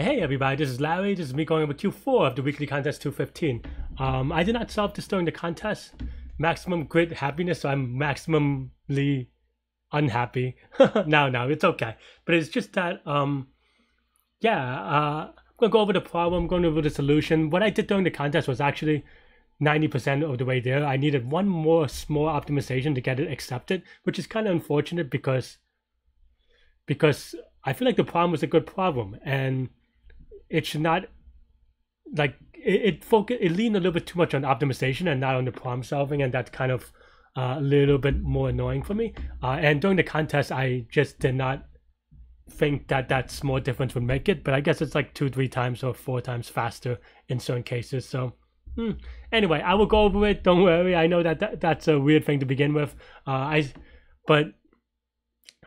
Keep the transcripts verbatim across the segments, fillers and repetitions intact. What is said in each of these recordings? Hey everybody, this is Larry. This is me going over Q four of the weekly contest two fifteen. Um, I did not solve this during the contest. Maximum grid happiness, so I'm maximally unhappy. no, no, it's okay. But it's just that, um, yeah, uh, I'm going to go over the problem, I'm going over the solution. What I did during the contest was actually ninety percent of the way there. I needed one more small optimization to get it accepted, which is kind of unfortunate because, because I feel like the problem was a good problem. And it should not, like, it it, focus, it leaned a little bit too much on optimization and not on the problem solving, and that's kind of uh, a little bit more annoying for me. Uh, and during the contest, I just did not think that that small difference would make it, but I guess it's like two, three times or four times faster in certain cases. So hmm. Anyway, I will go over it. Don't worry. I know that, that that's a weird thing to begin with. Uh, I, but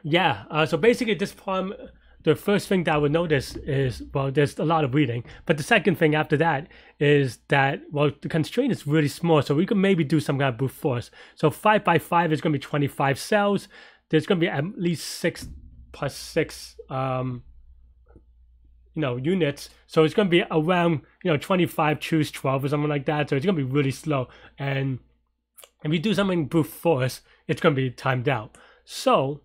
yeah, uh, so basically this problem, the first thing that I would notice is, well, there's a lot of reading, but the second thing after that is that, well, the constraint is really small, so we could maybe do some kind of brute force. So five by five is going to be twenty-five cells. There's going to be at least six plus six, um, you know, units. So it's going to be around, you know, twenty-five choose twelve or something like that. So it's going to be really slow. And if you do something brute force, it's going to be timed out. So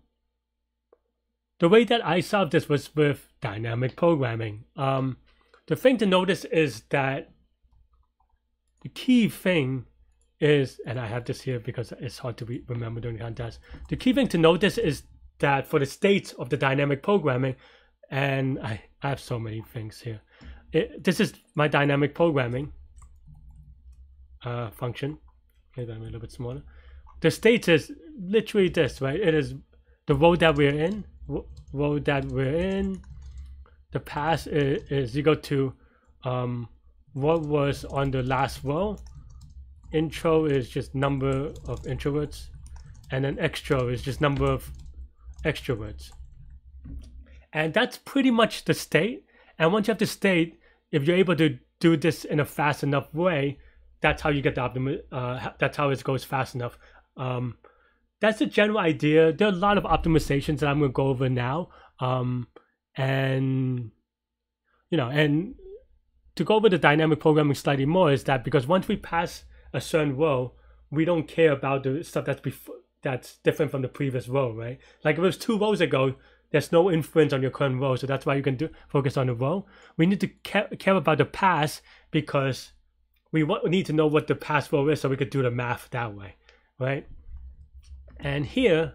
the way that I solved this was with dynamic programming. Um, the thing to notice is that the key thing is, and I have this here because it's hard to re remember during the contest. The key thing to notice is that for the states of the dynamic programming, and I, I have so many things here. It, this is my dynamic programming uh, function. Maybe I'm a little bit smaller. The states is literally this, right? It is the road that we're in. Road that we're in, the pass is, is equal to um, what was on the last row. Intro is just number of introverts, and then extro is just number of extroverts. And that's pretty much the state. And once you have the state, if you're able to do this in a fast enough way, that's how you get the optimal. Uh, that's how it goes fast enough. Um, That's the general idea. There are a lot of optimizations that I'm going to go over now. Um, and, you know, and to go over the dynamic programming slightly more is that because once we pass a certain row, we don't care about the stuff that's, before, that's different from the previous row, right? Like if it was two rows ago, there's no influence on your current row. So that's why you can do, focus on the row. We need to care, care about the pass because we want, need to know what the pass row is so we could do the math that way, right? And here,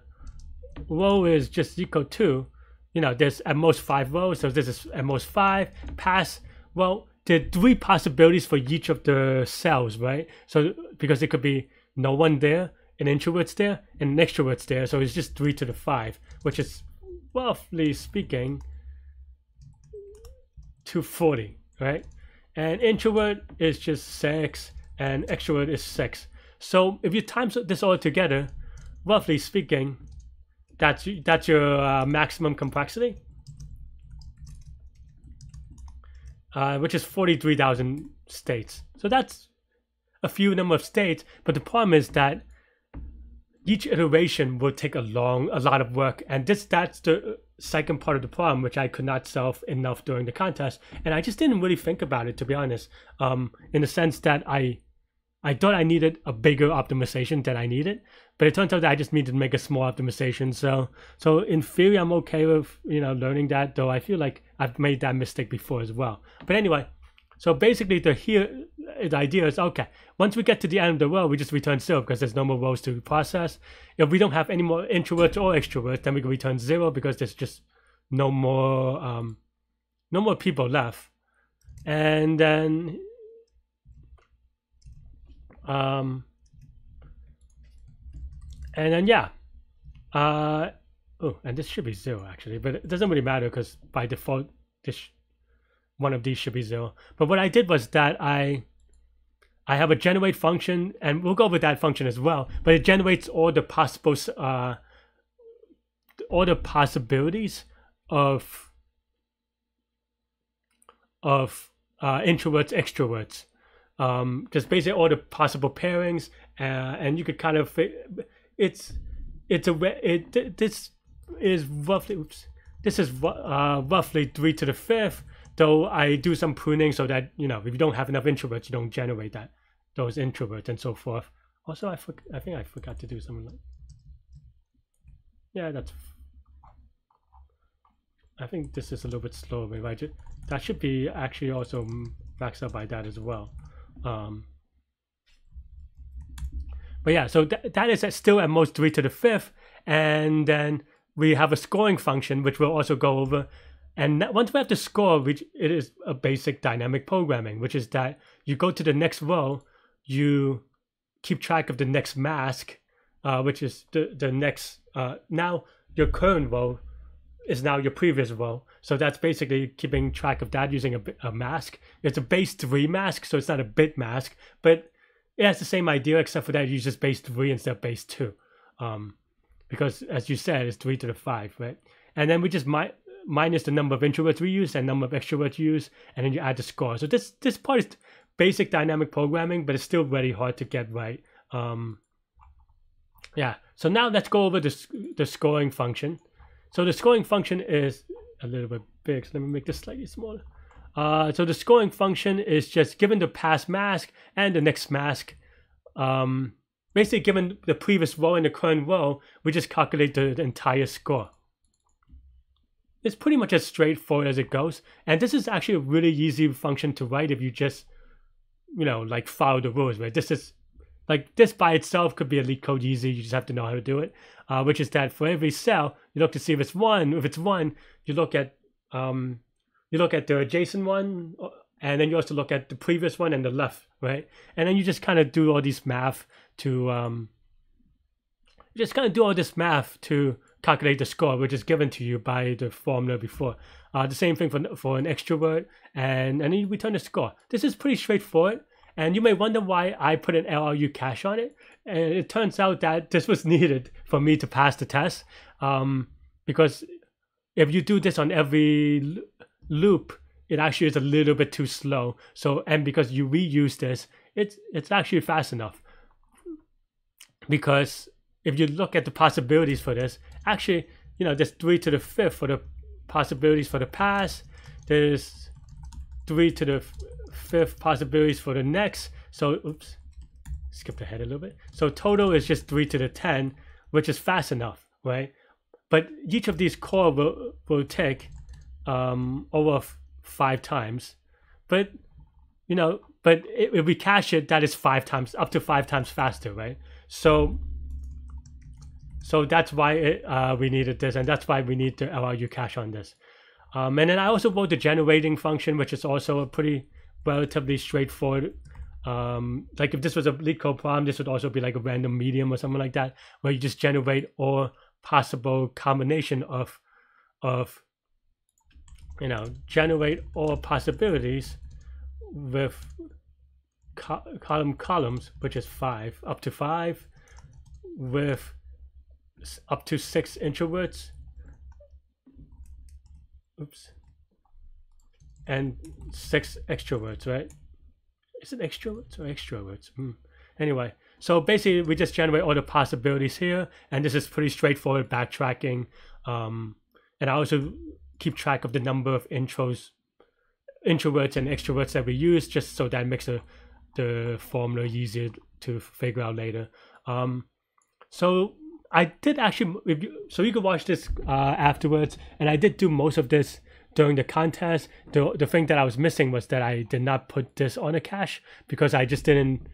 row is just equal to, you know, there's at most five rows, so this is at most five. Pass, well, there are three possibilities for each of the cells, right? So, because it could be no one there, an introvert's there, and an extrovert's there, so it's just three to the five, which is, roughly speaking, two forty, right? And introvert is just six, and extrovert is six. So, if you times this all together, roughly speaking, that's that's your uh, maximum complexity, uh, which is forty-three thousand states. So that's a few number of states, but the problem is that each iteration will take a long, a lot of work, and this that's the second part of the problem, which I could not solve enough during the contest, and I just didn't really think about it, to be honest. Um, in the sense that I. I thought I needed a bigger optimization than I needed, but it turns out that I just needed to make a small optimization. So, so in theory, I'm okay with, you know, learning that, though I feel like I've made that mistake before as well. But anyway, so basically the here the idea is, okay, once we get to the end of the row, we just return zero because there's no more rows to process. If we don't have any more introverts or extroverts, then we can return zero because there's just no more um, no more people left. And then um and then yeah uh oh and this should be zero actually, but it doesn't really matter because by default this one of these should be zero. But what I did was that i i have a generate function, and we'll go over that function as well, but it generates all the possible uh all the possibilities of of uh introverts, extroverts, um just basically all the possible pairings, uh, and you could kind of it's it's a it this is roughly oops this is uh roughly three to the fifth. though I do some pruning so that, you know, if you don't have enough introverts, you don't generate that those introverts and so forth. Also, I, for, I think I forgot to do something like, yeah, that's, I think this is a little bit slower, but if I just, that should be actually also maxed out by that as well. Um, but yeah, so th that is still at most three to the fifth. And then we have a scoring function, which we'll also go over. And once we have the score, which it is a basic dynamic programming, which is that you go to the next row, you keep track of the next mask, uh, which is the, the next, uh, now your current row is now your previous row. So that's basically keeping track of that using a, a mask. It's a base three mask, so it's not a bit mask, but it has the same idea, except for that you just base three instead of base two. Um, because as you said, it's three to the five, right? And then we just might, minus the number of introverts we use and number of extroverts you use, and then you add the score. So this this part is basic dynamic programming, but it's still very hard to get right. Um, yeah. So now let's go over this the scoring function. So the scoring function is a little bit big, so let me make this slightly smaller. Uh, so the scoring function is just given the past mask and the next mask. Um, basically, given the previous row and the current row, we just calculate the, the entire score. It's pretty much as straightforward as it goes. And this is actually a really easy function to write if you just, you know, like follow the rules, right? This is, like this by itself could be a leak code easy. You just have to know how to do it, uh, which is that for every cell, you look to see if it's one. If it's one, you look at, um, you look at the adjacent one, and then you also look at the previous one and the left, right? And then you just kind of do all these math to, um, you just kind of do all this math to calculate the score, which is given to you by the formula before. Uh, the same thing for, for an extrovert, and, and then you return the score. This is pretty straightforward, and you may wonder why I put an L R U cache on it. And it turns out that this was needed for me to pass the test, um, because if you do this on every loop, it actually is a little bit too slow. So, and because you reuse this, it's, it's actually fast enough, because if you look at the possibilities for this, actually, you know, there's three to the fifth for the possibilities for the past. There's three to the fifth possibilities for the next. So, oops, skipped ahead a little bit. So total is just three to the ten, which is fast enough, right? But each of these core will, will take um, over five times. But, you know, but if we cache it, that is five times, up to five times faster, right? So, So that's why it, uh, we needed this, and that's why we need the L R U cache on this. Um, and then I also wrote the generating function, which is also a pretty relatively straightforward. Um, like if this was a leak code problem, this would also be like a random medium or something like that, where you just generate all possible combination of, of, you know, generate all possibilities with co column columns, which is five, up to five, with up to six introverts, oops, and six extroverts, right? Is it extroverts or extroverts? Hmm. Anyway, so basically we just generate all the possibilities here, and this is pretty straightforward backtracking. Um, and I also keep track of the number of intros, introverts and extroverts that we use, just so that makes a, the formula easier to figure out later. Um, so I did actually, if you, so you can watch this uh, afterwards, and I did do most of this during the contest. The, the thing that I was missing was that I did not put this on a cache, because I just didn't,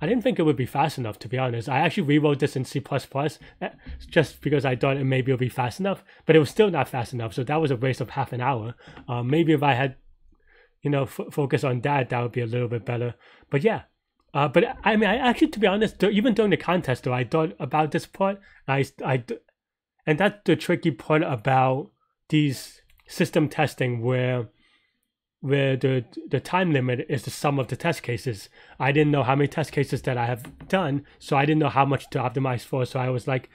I didn't think it would be fast enough, to be honest. I actually rewrote this in C plus plus just because I thought it maybe it would be fast enough, but it was still not fast enough, so that was a waste of half an hour. Uh, maybe if I had, you know, f focus on that, that would be a little bit better, but yeah. Uh, but I mean, I actually, to be honest, even during the contest, though, I thought about this part. I, I, and that's the tricky part about these system testing, where, where the the time limit is the sum of the test cases. I didn't know how many test cases that I have done, so I didn't know how much to optimize for. So I was like,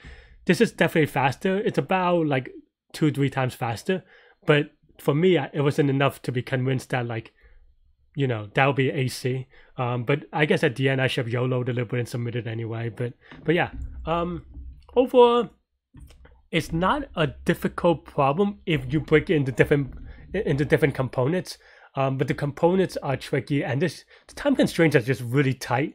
this is definitely faster. It's about like two, three times faster. But for me, it wasn't enough to be convinced that like, you know, that'll be A C. Um, but I guess at the end I should have YOLO'd a little bit and submitted anyway. But but yeah, um, overall, it's not a difficult problem if you break it into different into different components. Um, but the components are tricky, and this the time constraints are just really tight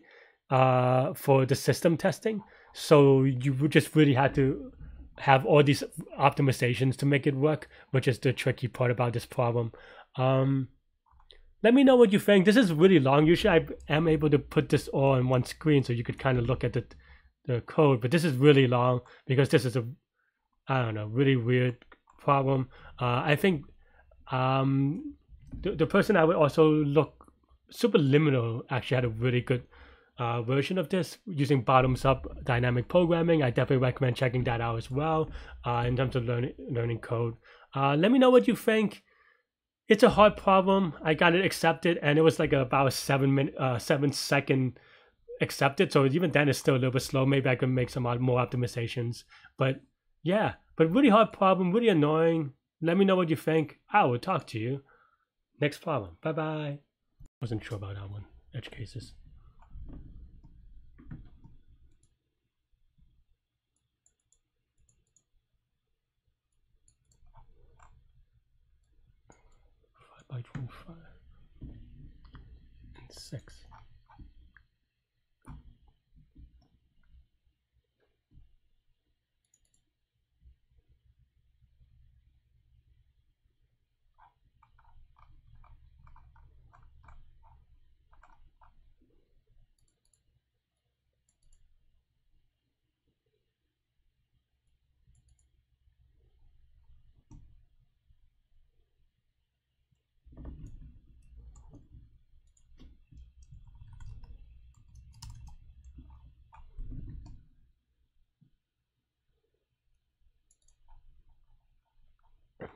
uh, for the system testing. So you would just really had to have all these optimizations to make it work, which is the tricky part about this problem. Um, let me know what you think. This is really long. Usually I am able to put this all on one screen so you could kind of look at the, the code, but this is really long because this is a, I don't know, really weird problem. Uh, I think um, the, the person I would also look, Superliminal actually had a really good Uh, version of this using bottoms-up dynamic programming. I definitely recommend checking that out as well uh, in terms of learning learning code. Uh, let me know what you think. It's a hard problem. I got it accepted, and it was like about a seven minute, uh, seven second accepted. So even then, it's still a little bit slow. Maybe I could make some more optimizations. But yeah, but really hard problem, really annoying. Let me know what you think. I will talk to you next problem. Bye bye. Wasn't sure about that one. Edge cases. By twenty-five and six.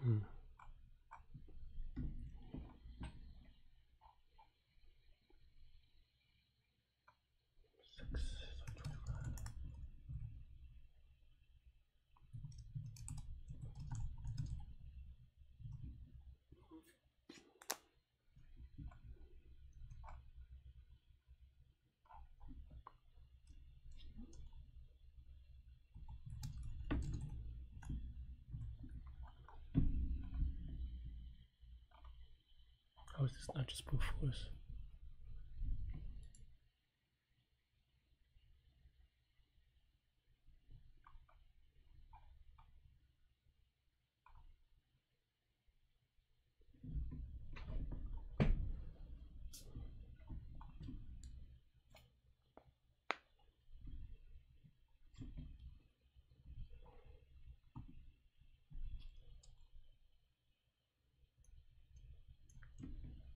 Hmm. How is this not just brute force?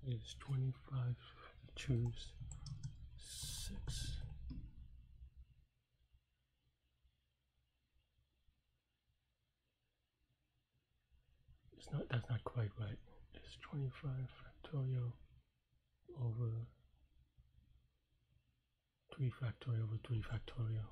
Is twenty-five choose six. It's not, that's not quite right. It's twenty-five factorial over three factorial over three factorial.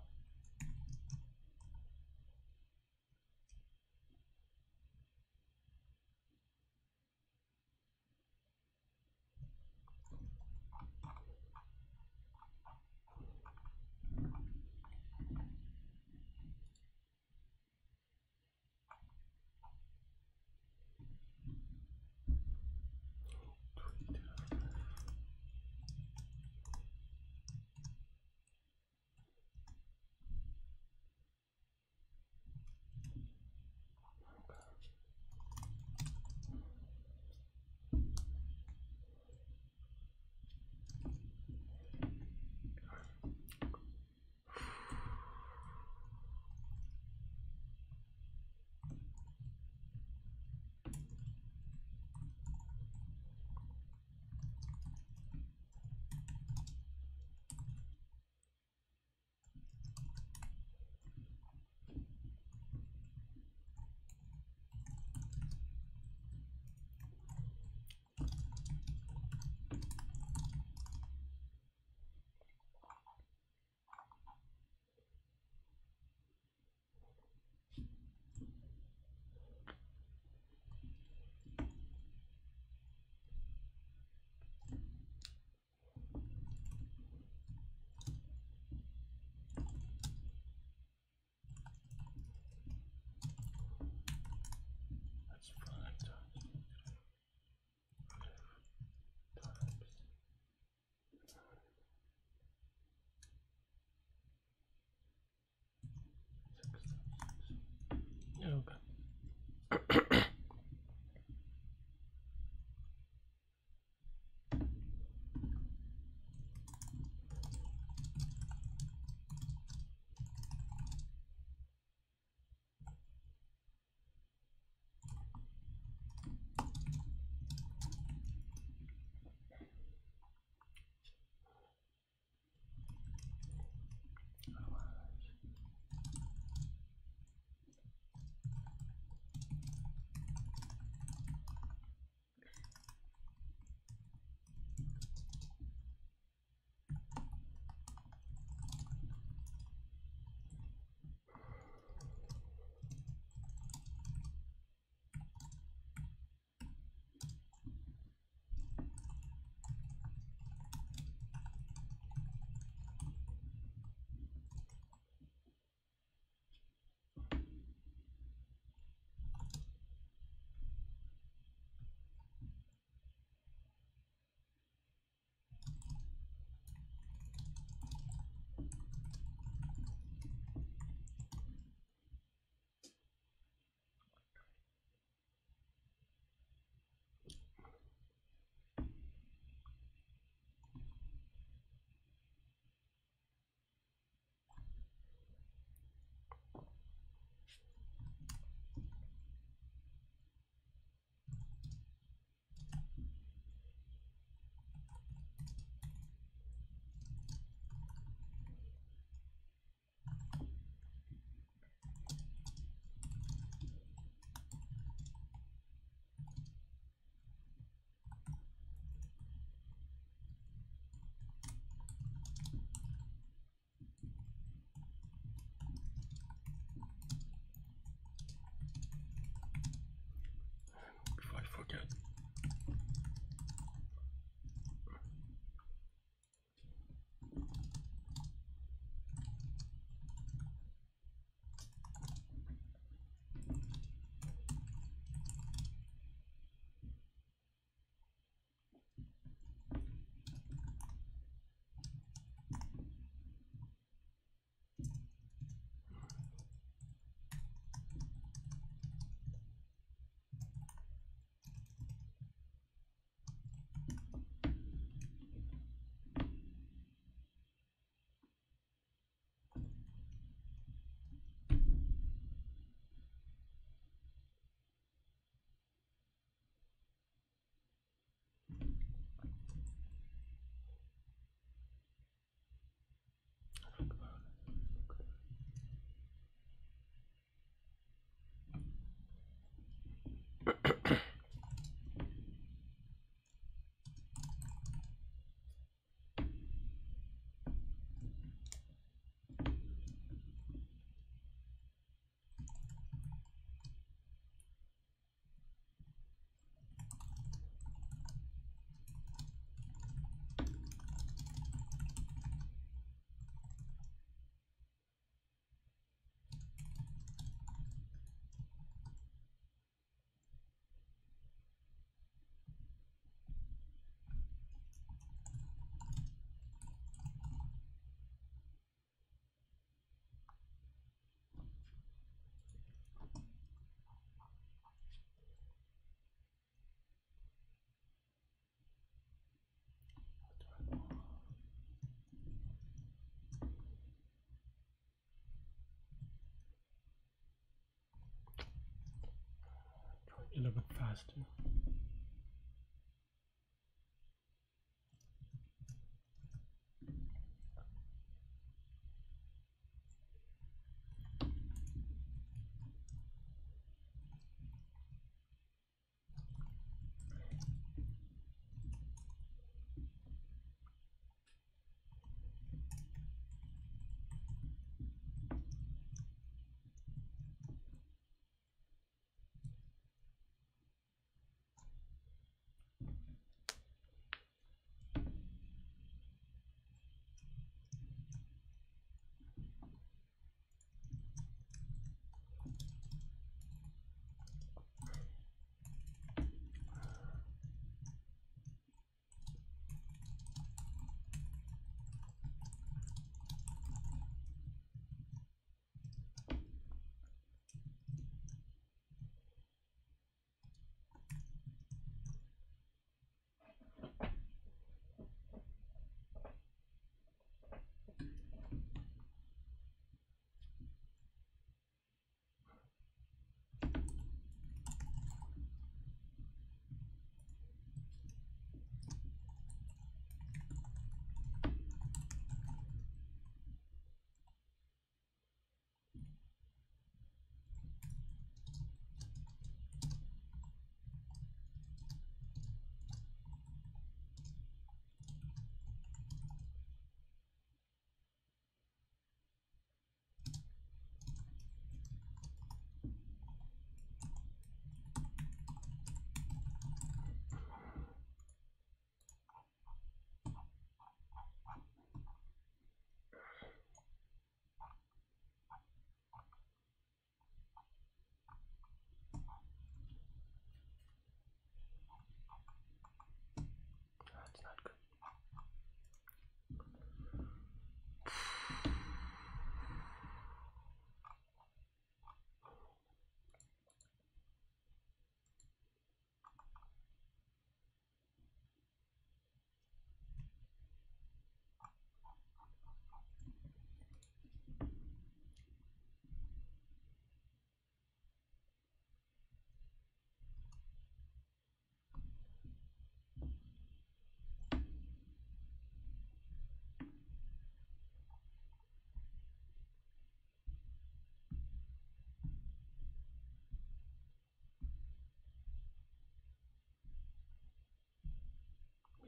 eleventh fasting.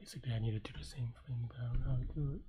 Basically, I need to do the same thing, but I don't know how to do it.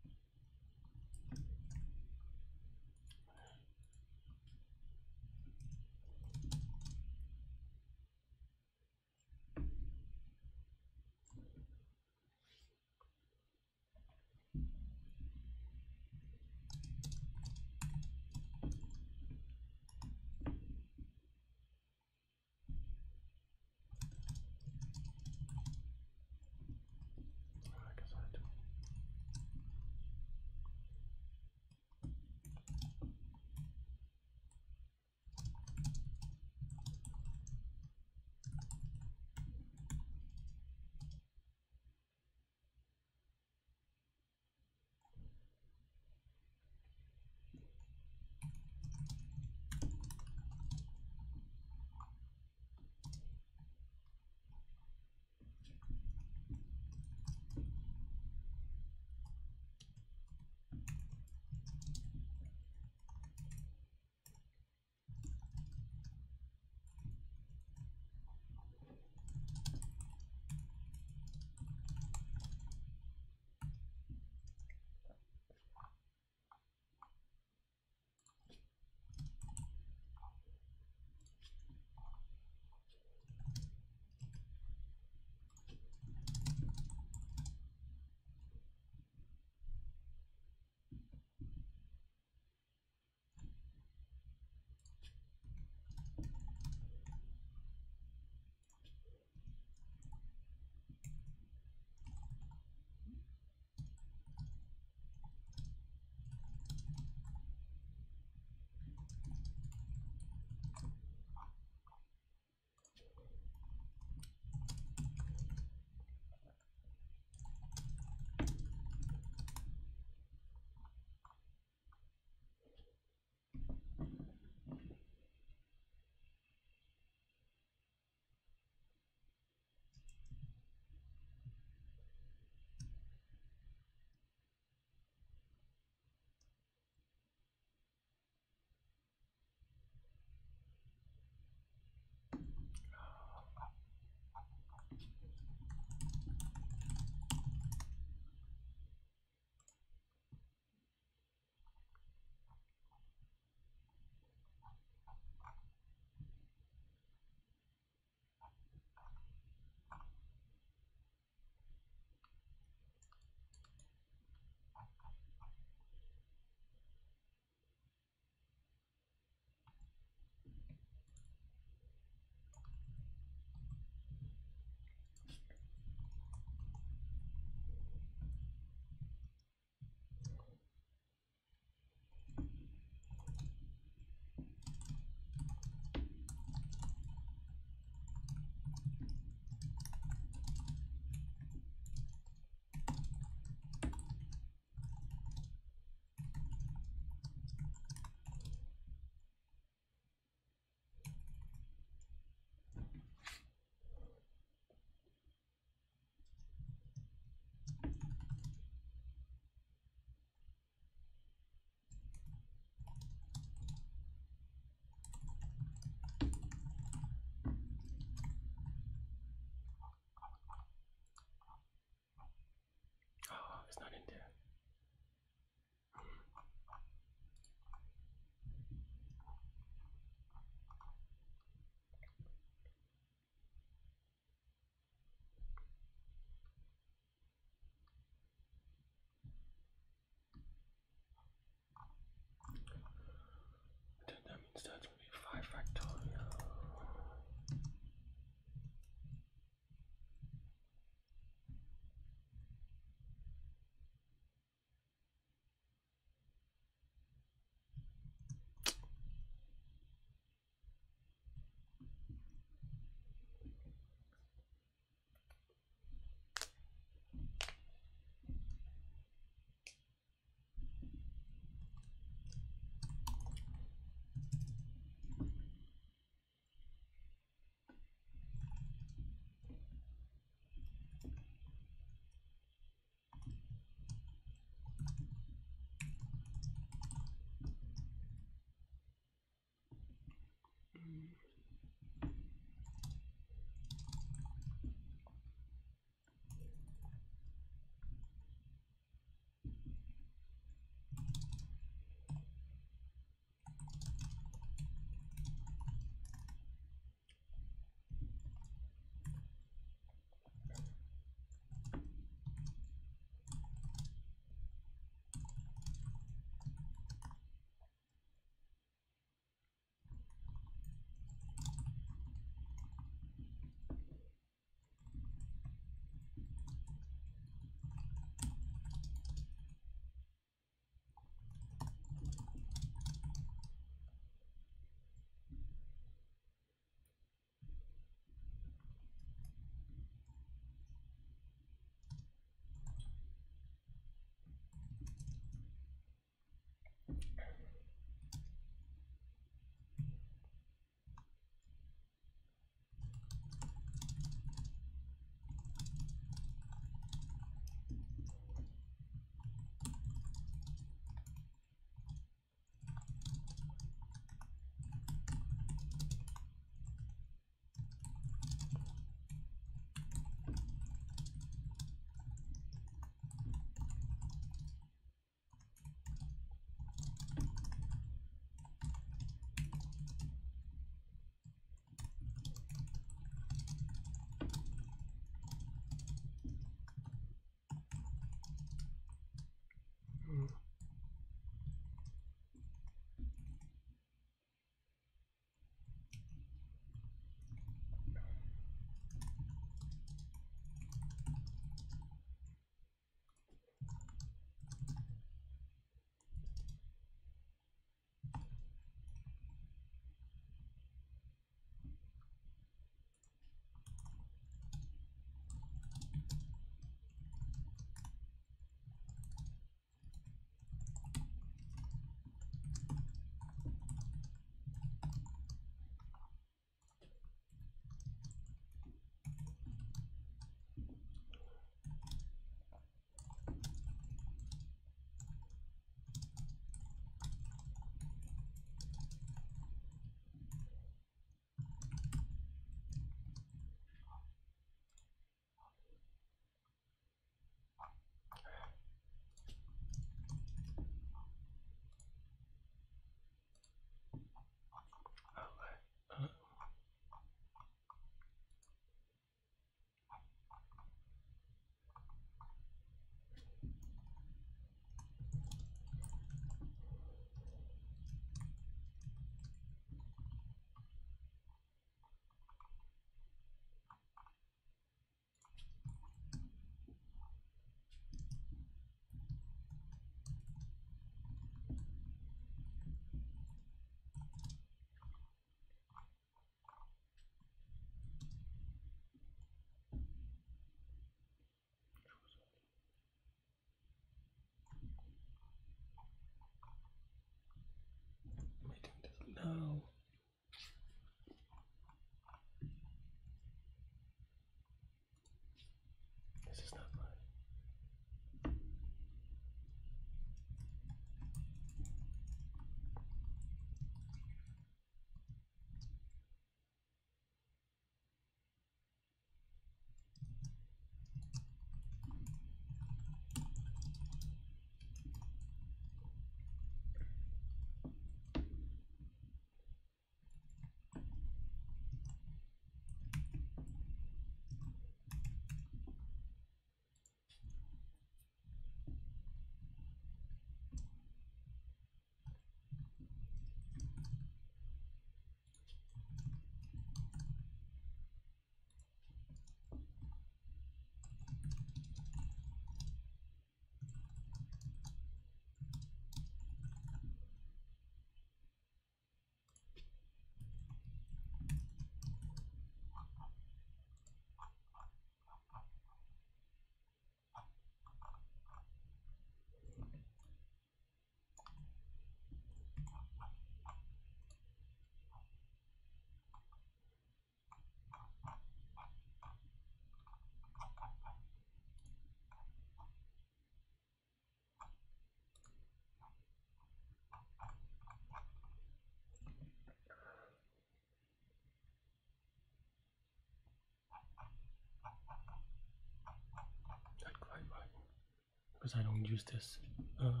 because I don't use this. Um,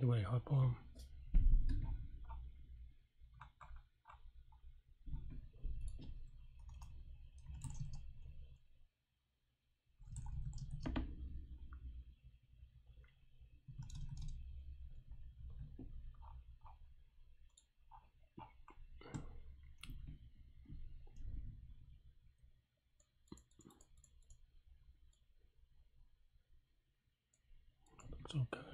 the way hot bomb. It's okay.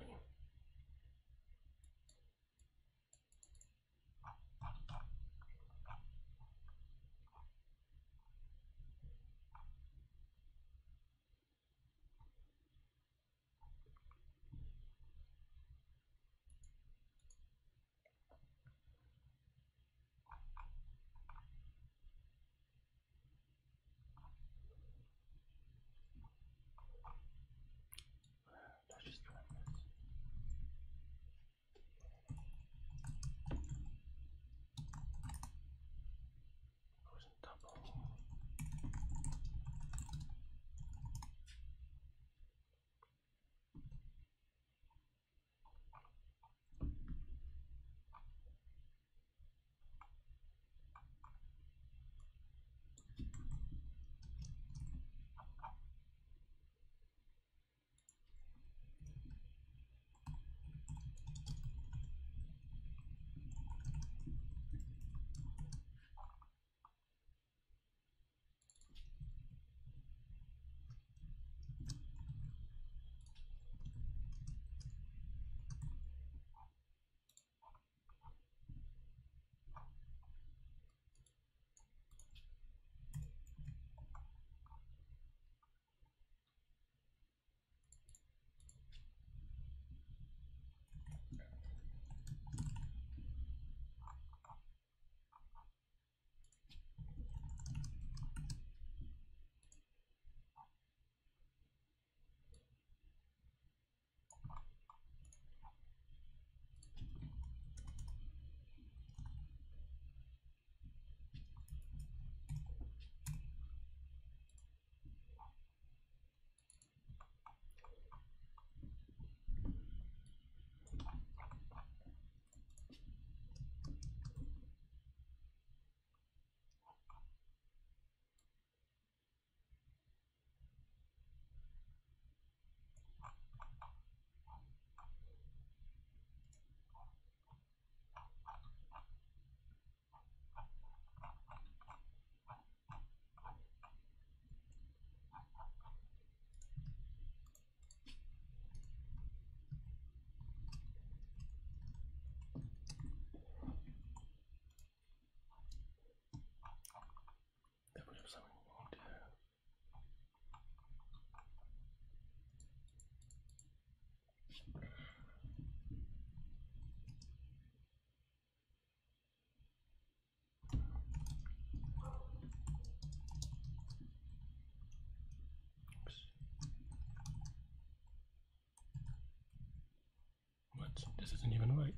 This isn't even right.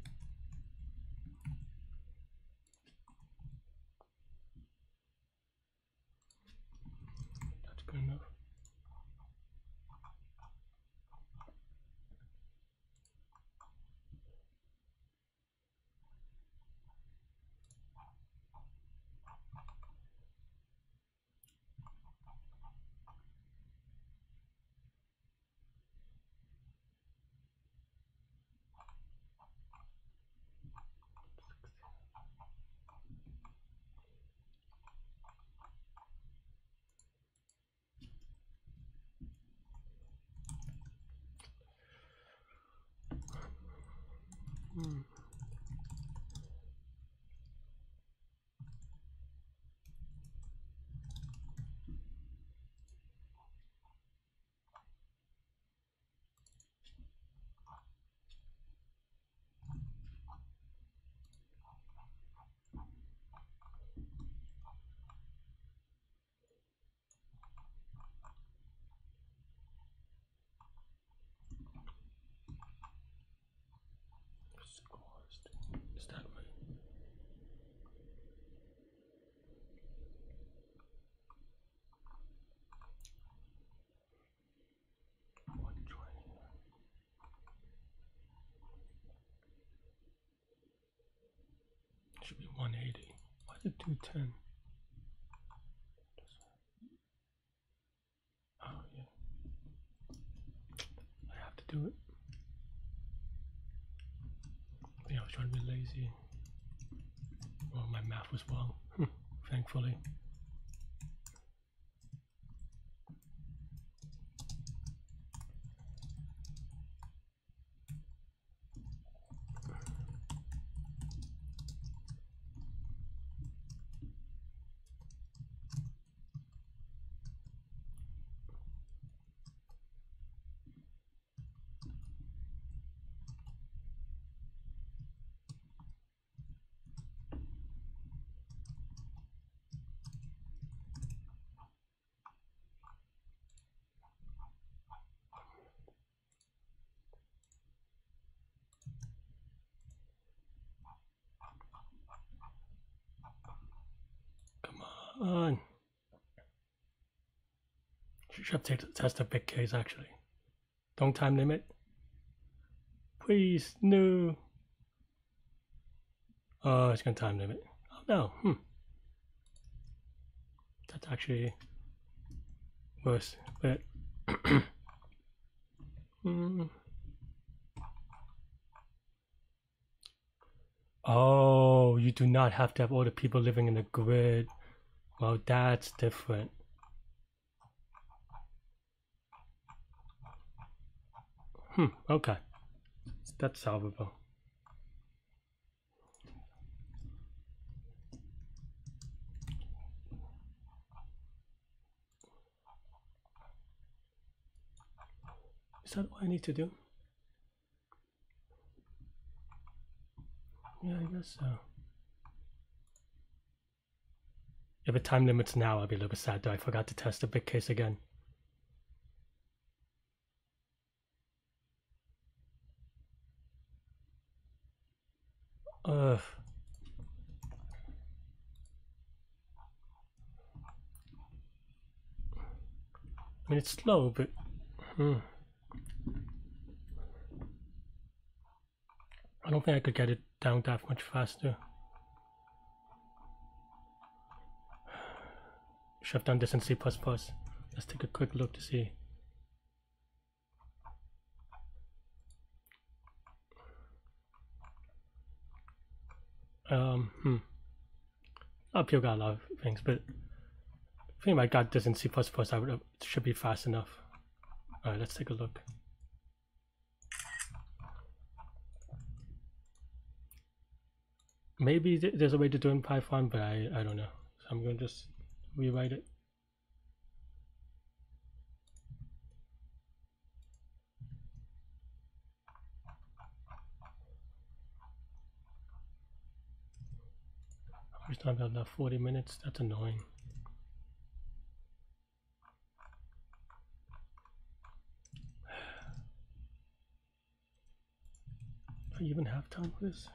That's good enough. Hmm. Is that way? What do I need? Should be one eighty. Why is it two ten? Oh yeah. I have to do it. Yeah, I was trying to be lazy. Well, my math was wrong, thankfully. On. Should have to test a big case actually. Don't time limit. Please, no. Oh, it's gonna time limit. Oh no. Hmm. That's actually worse. But hmm. Oh, you do not have to have all the people living in the grid. Well, that's different. Hmm, okay. That's solvable. Is that all I need to do? Yeah, I guess so. If the time limit's now, I'll be a little bit sad though. I forgot to test the big case again. Ugh. I mean, it's slow, but... Hmm. I don't think I could get it down that much faster. Should have done this in C plus plus. Let's take a quick look to see. Um, hmm. R P O got a lot of things, but I think if I got this in C plus plus, I would, it should be fast enough. Alright, let's take a look. Maybe th there's a way to do it in Python, but I, I don't know. So I'm going to just rewrite it. I'm just talking about that forty minutes. That's annoying. Do I even have time for this?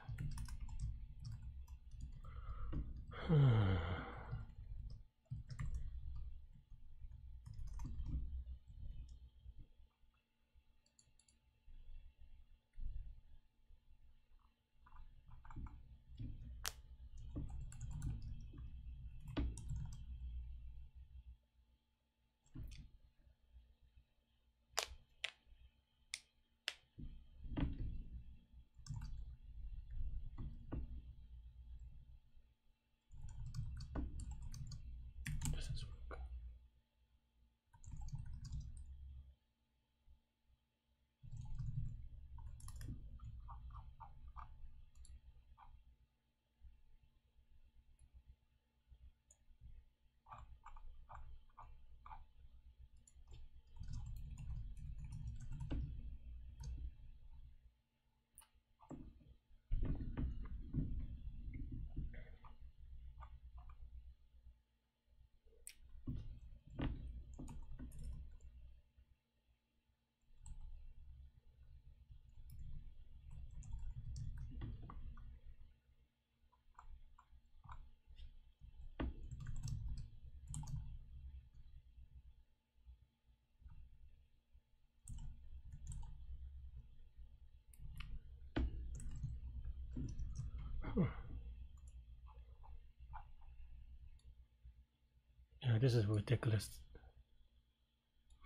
this is ridiculous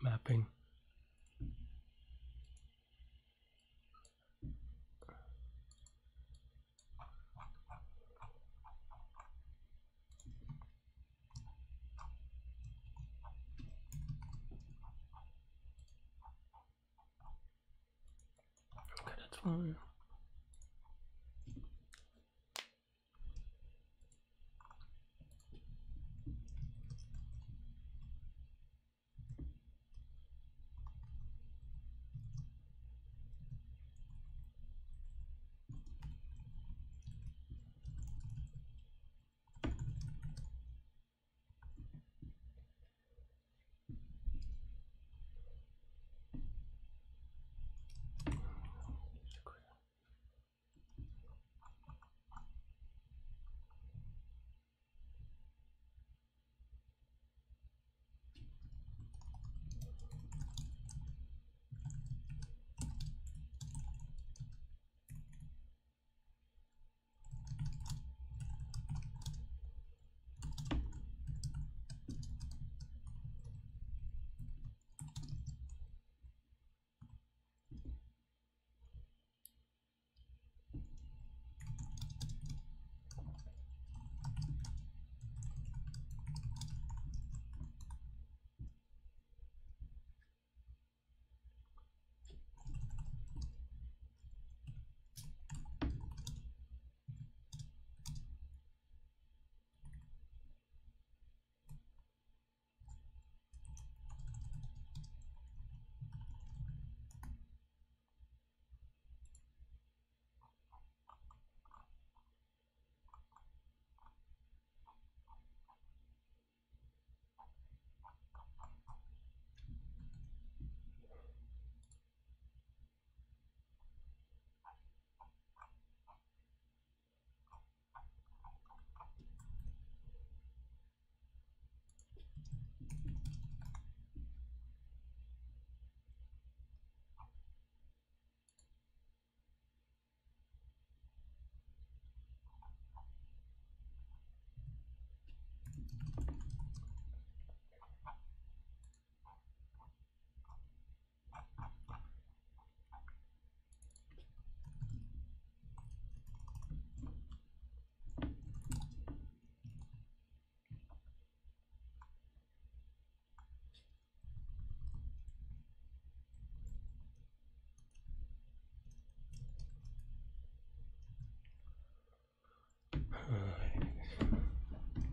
mapping. Okay, that's fine.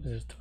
This is tough.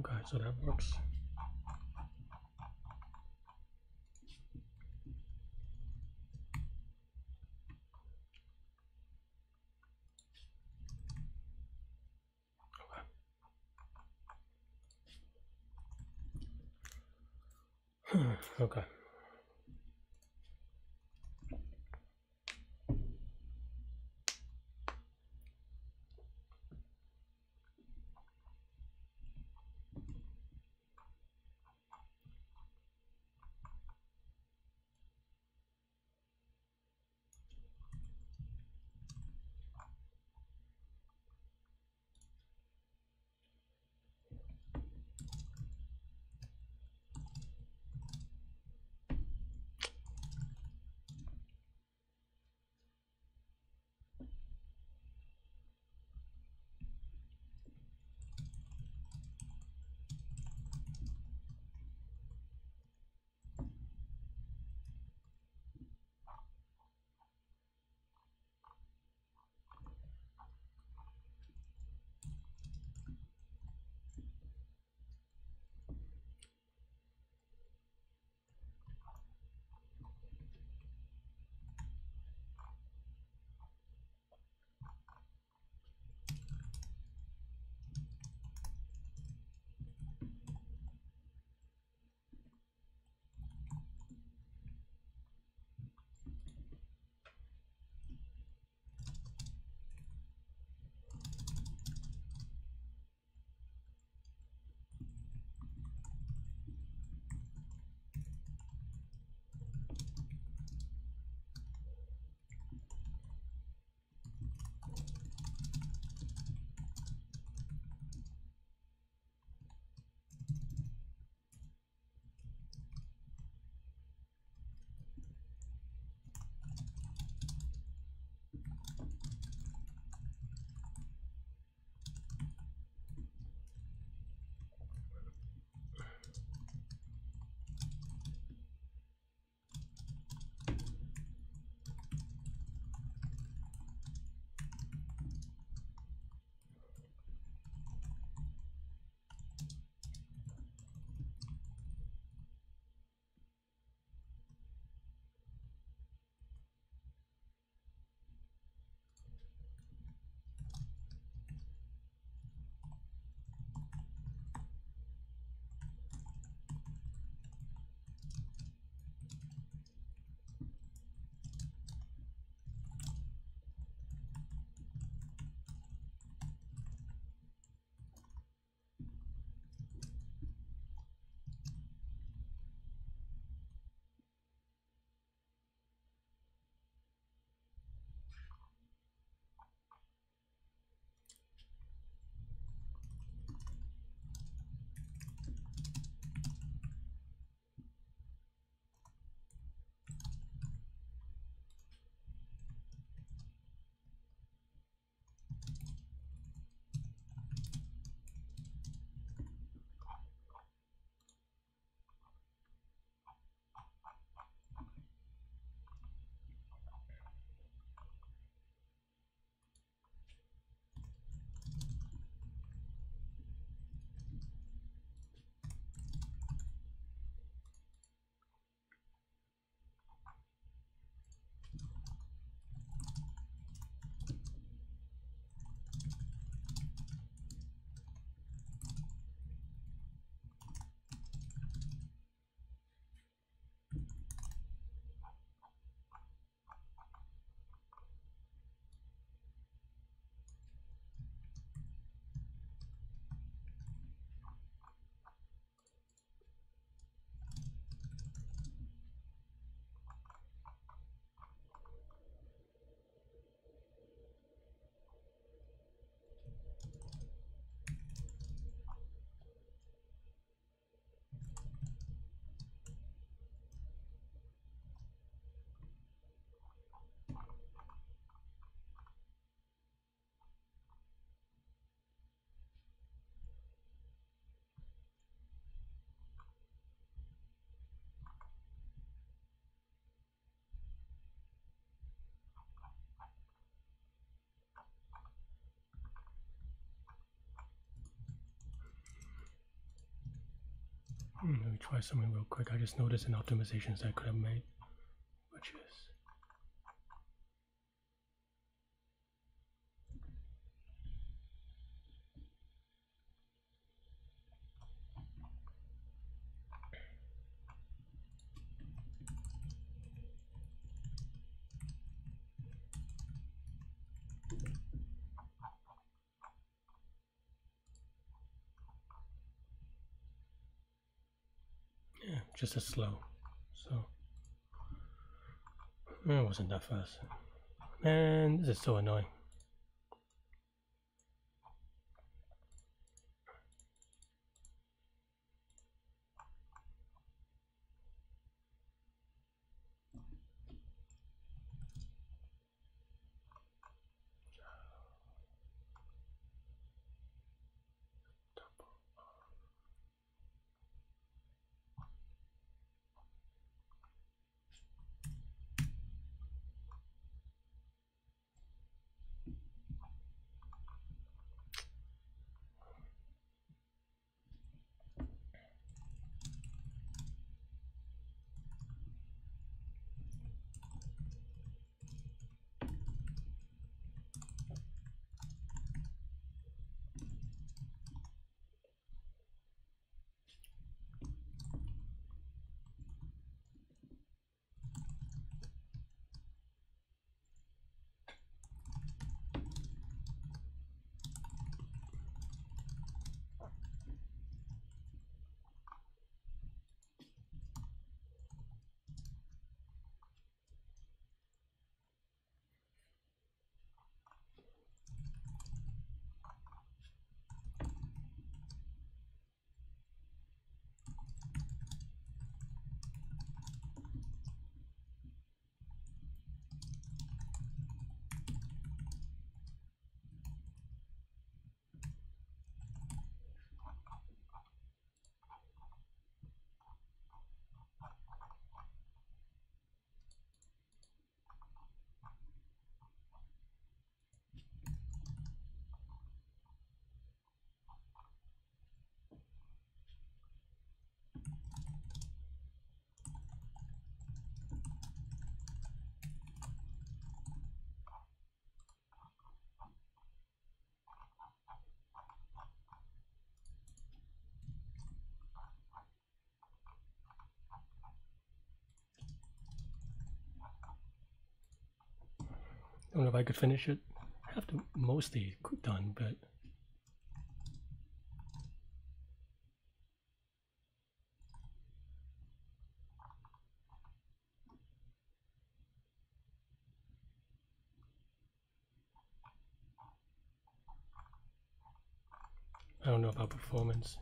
Okay, so that works. Okay. Let me try something real quick. I just noticed an optimization that I could have made, which is just as slow, so it wasn't that fast. Man, this is so annoying. I don't know if I could finish it. I have to mostly done, but I don't know about performance.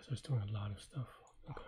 So it's doing a lot of stuff. Okay.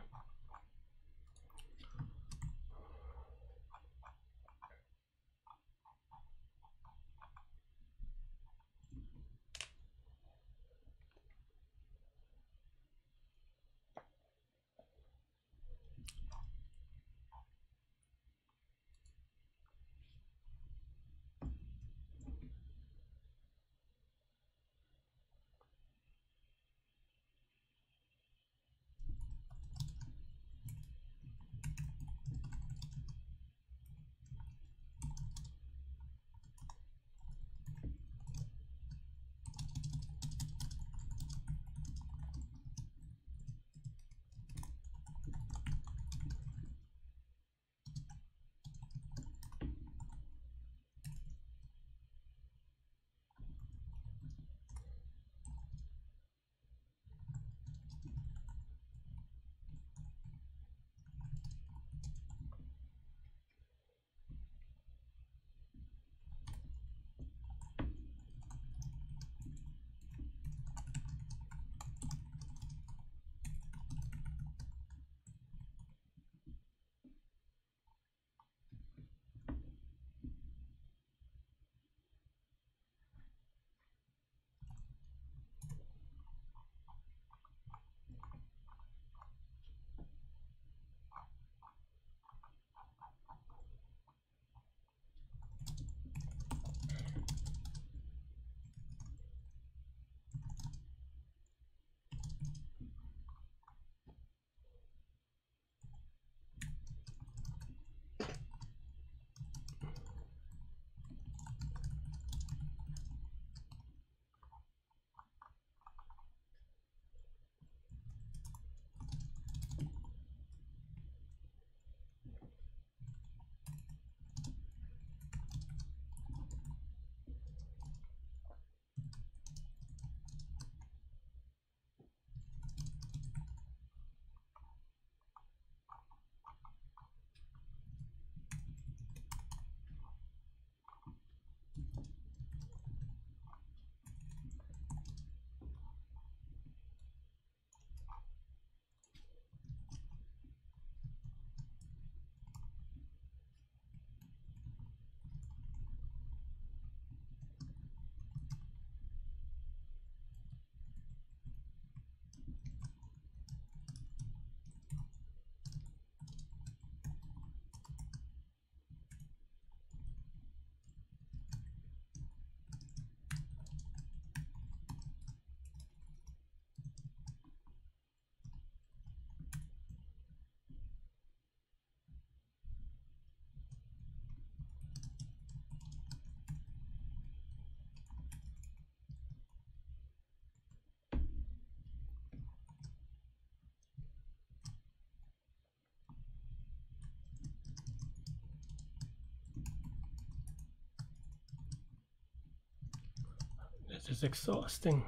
is exhausting.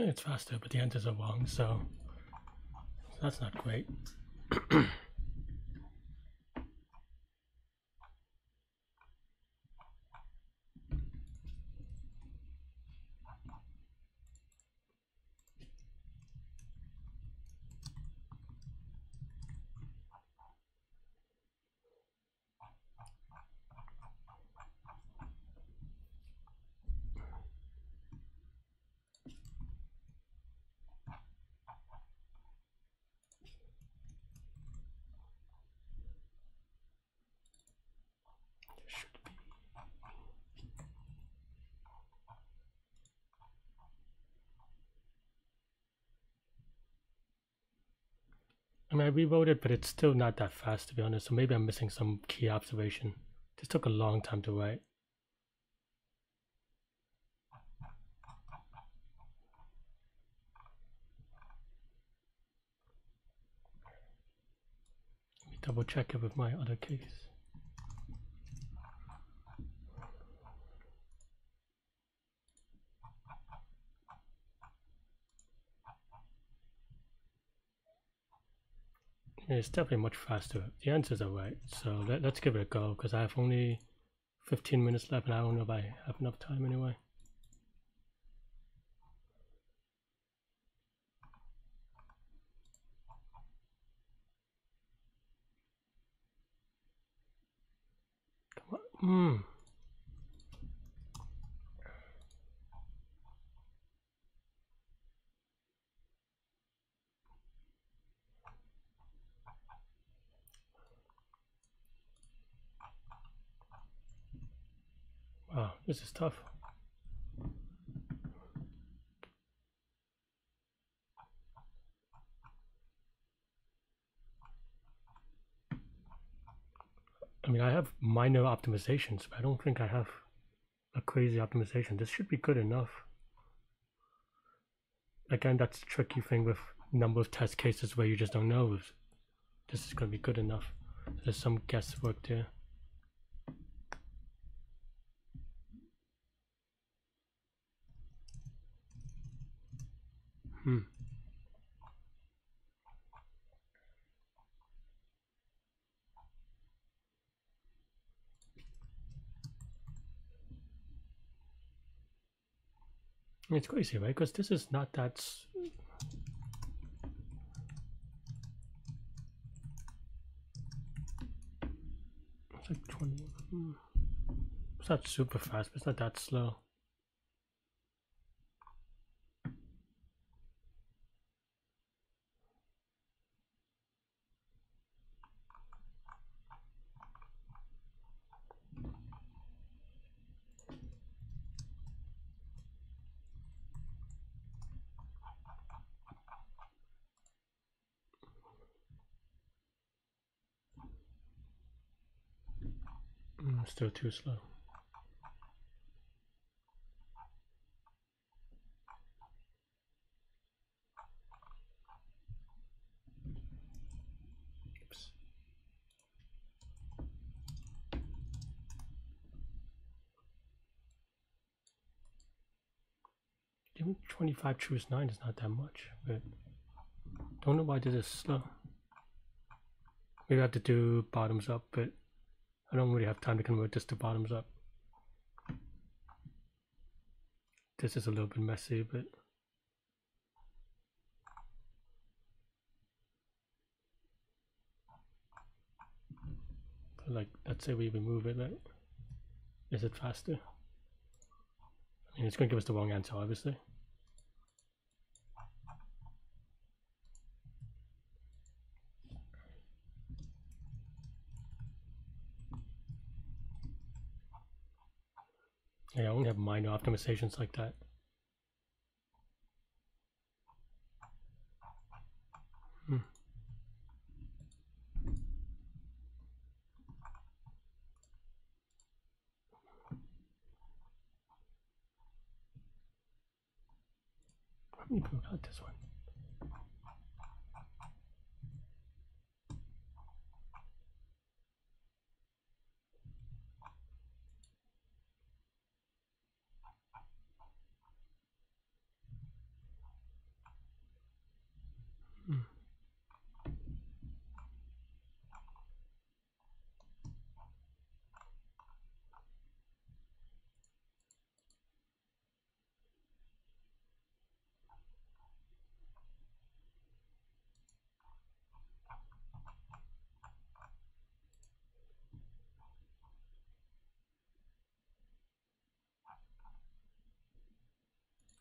It's faster, but the enters are wrong, so that's not great. I rewrote it, but it's still not that fast, to be honest, so maybe I'm missing some key observation. This took a long time to write. Let me double check it with my other case. It's definitely much faster. The answers are right, so let, let's give it a go, because I have only fifteen minutes left and I don't know if I have enough time anyway. Come on. Mm. Wow, this is tough. I mean, I have minor optimizations, but I don't think I have a crazy optimization. This should be good enough. Again, that's the tricky thing with number of test cases where you just don't know if this is going to be good enough. There's some guesswork there. Hmm. It's crazy, right? Because this is not that. It's like twenty-one. It's not super fast, but it's not that slow. Still too slow. Oops. Even twenty-five choose nine is not that much, but don't know why this is slow. Maybe I have to do bottoms up, but I don't really have time to convert this to bottoms up. This is a little bit messy, but like, let's say we remove it, right? Is it faster? I mean, it's going to give us the wrong answer, obviously. I only have minor optimizations like that. Hmm. Let me prove out this one.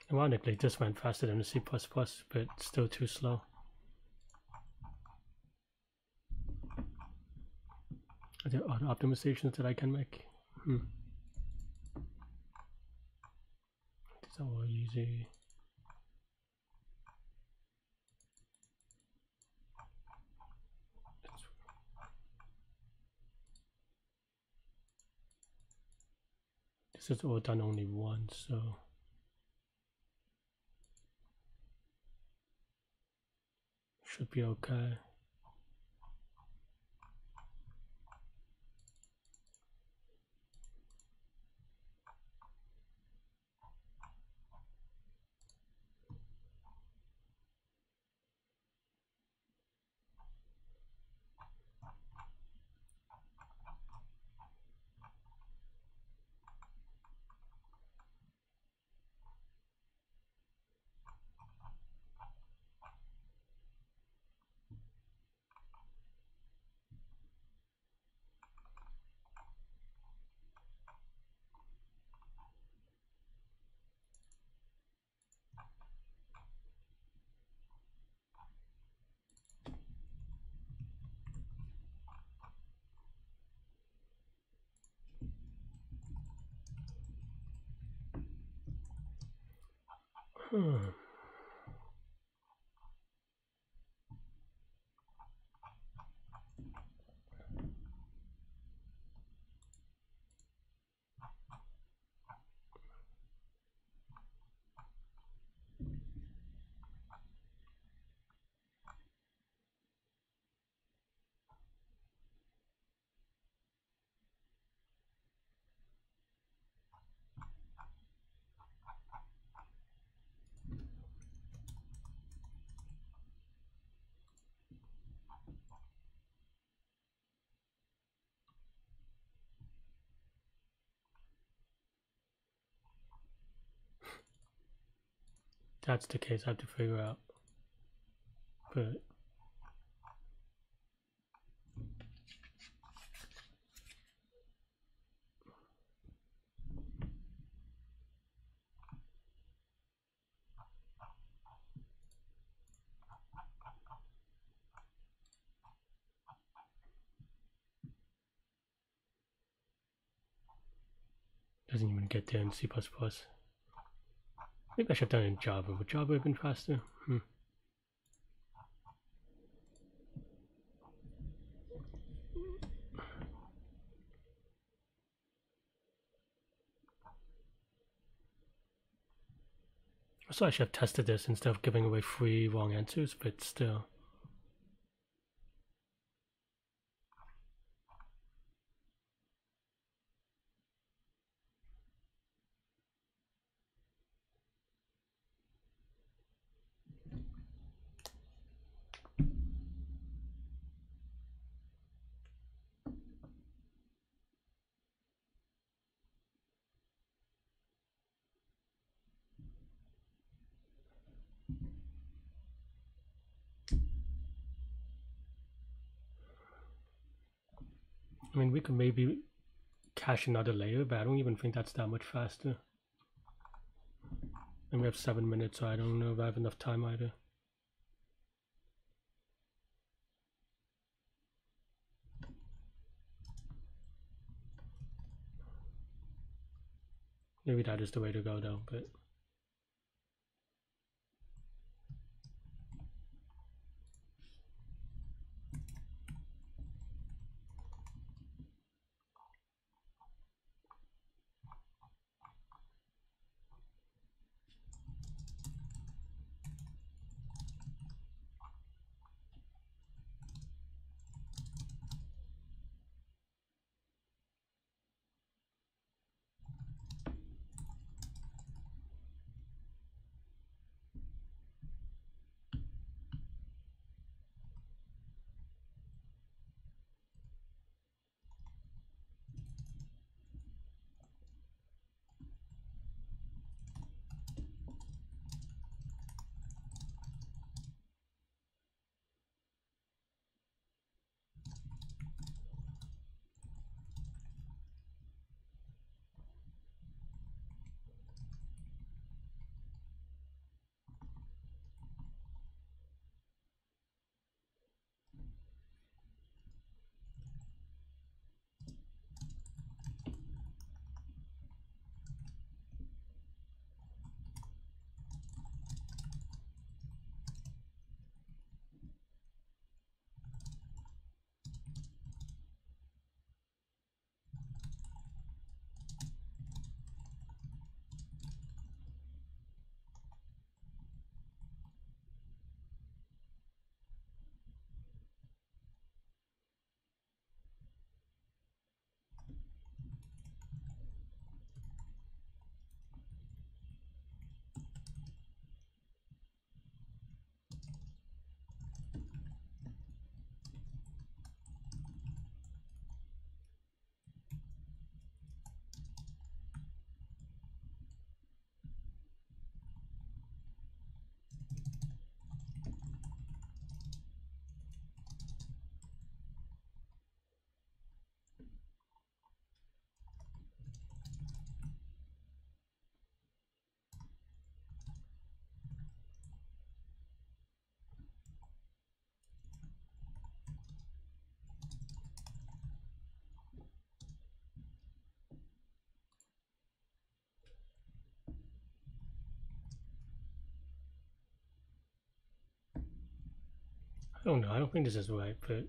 Ironically, this went faster than the C plus plus, but still too slow. Are there other optimizations that I can make? Hmm. These are all easy. This is all done only once, so. Should be okay. Hmm. that's the case, I have to figure out. But doesn't even get there in C plus plus. Maybe I should have done it in Java. Would Java have been faster? Hmm. So I should have tested this instead of giving away three wrong answers, but still. I mean, we could maybe cache another layer, but I don't even think that's that much faster. And we have seven minutes, so I don't know if I have enough time either. Maybe that is the way to go though, but... I don't know, I don't think this is right, but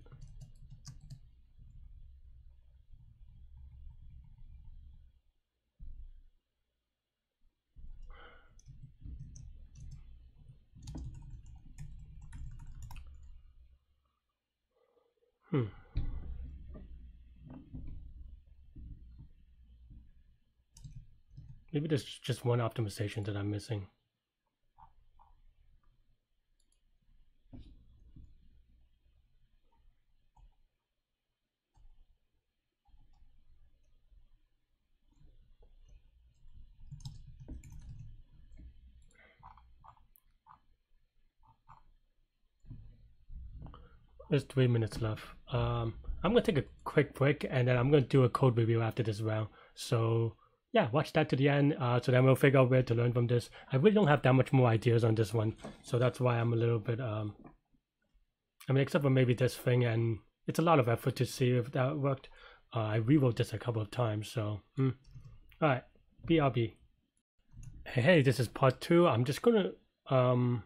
hmm. Maybe there's just one optimization that I'm missing. There's three minutes left. Um, I'm going to take a quick break, and then I'm going to do a code review after this round. So yeah, watch that to the end, uh, so then we'll figure out where to learn from this. I really don't have that much more ideas on this one, so that's why I'm a little bit, um, I mean, except for maybe this thing, and it's a lot of effort to see if that worked. Uh, I rewrote this a couple of times, so, mm. All right, B R B. Hey, this is part two. I'm just going to, um,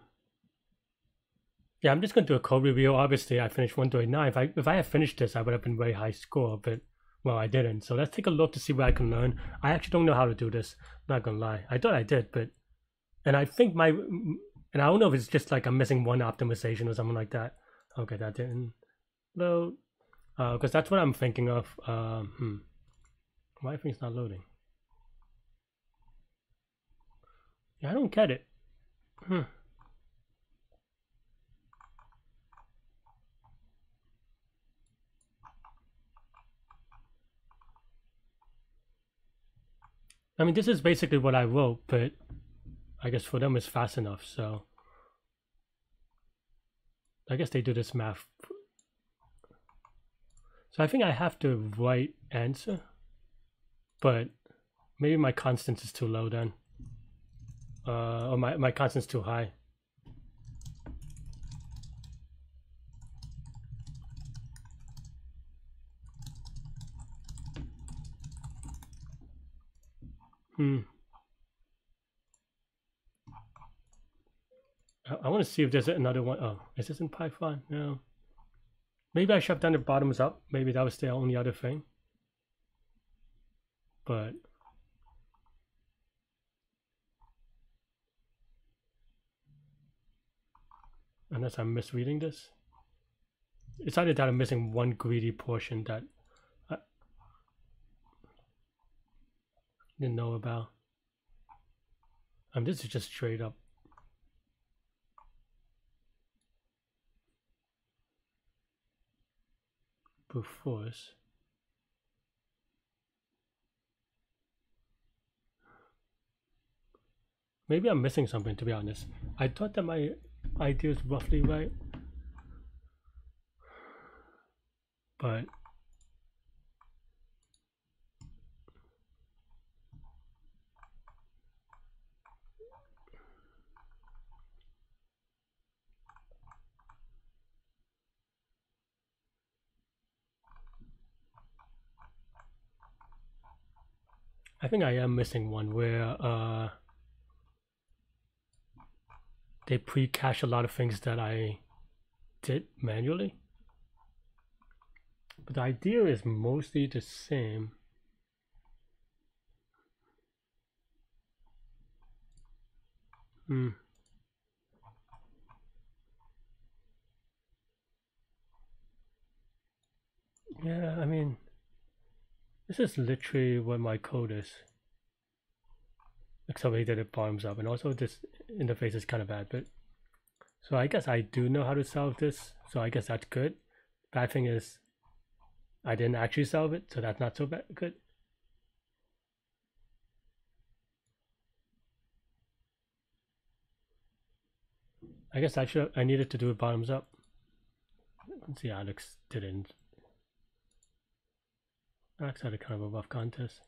yeah, I'm just going to do a code review. Obviously, I finished one thirty-nine. If I, if I had finished this, I would have been very high score, but well, I didn't. So let's take a look to see what I can learn. I actually don't know how to do this. I'm not going to lie. I thought I did, but, and I think my, and I don't know if it's just like I'm missing one optimization or something like that. Okay, that didn't load. Uh, because that's what I'm thinking of. Um, hmm. Why things not loading? Yeah, I don't get it. Hmm. I mean, this is basically what I wrote, but I guess for them it's fast enough, so I guess they do this math. So I think I have the right answer, but maybe my constant is too low then, uh, or my, my constant is too high. Hmm. I, I want to see if there's another one. Oh, is this in Python? No. Maybe I should have done the bottoms up. Maybe that was the only other thing. But unless I'm misreading this, it's either that I'm missing one greedy portion that I didn't know about. I mean, this is just straight up. Brute force. Maybe I'm missing something, to be honest. I thought that my idea is roughly right, but I think I am missing one where uh, they pre-cache a lot of things that I did manually. But the idea is mostly the same. Hmm. Yeah, I mean, this is literally what my code is, except that it bottoms up, and also this interface is kind of bad. But so I guess I do know how to solve this, so I guess that's good. Bad thing is I didn't actually solve it, so that's not so bad. Good. I guess I should. I needed to do it bottoms up. Let's see, Alex didn't. Alex had a kind of a rough contest.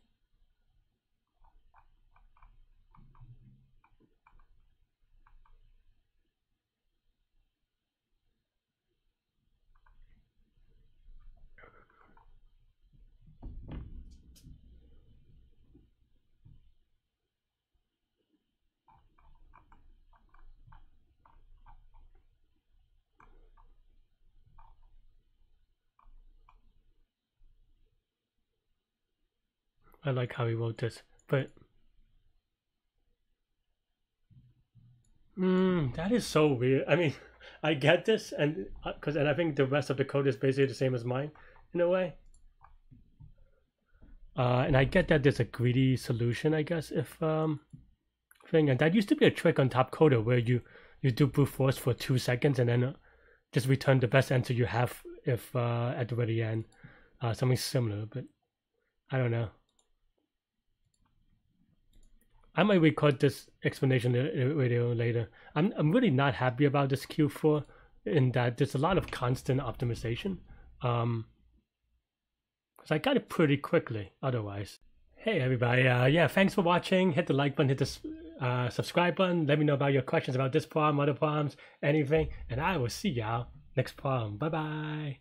I like how he wrote this, but mm, that is so weird. I mean, I get this, and because and I think the rest of the code is basically the same as mine in a way. Uh, and I get that there's a greedy solution, I guess, if um thing, and that used to be a trick on Topcoder where you you do brute force for two seconds and then just return the best answer you have if uh, at the very end, uh, something similar. But I don't know. I might record this explanation video later. I'm I'm really not happy about this Q four in that there's a lot of constant optimization. Um, because I got it pretty quickly otherwise. Hey everybody, uh, yeah, thanks for watching. Hit the like button, hit the uh, subscribe button. Let me know about your questions about this problem, other problems, anything. And I will see y'all next problem. Bye-bye.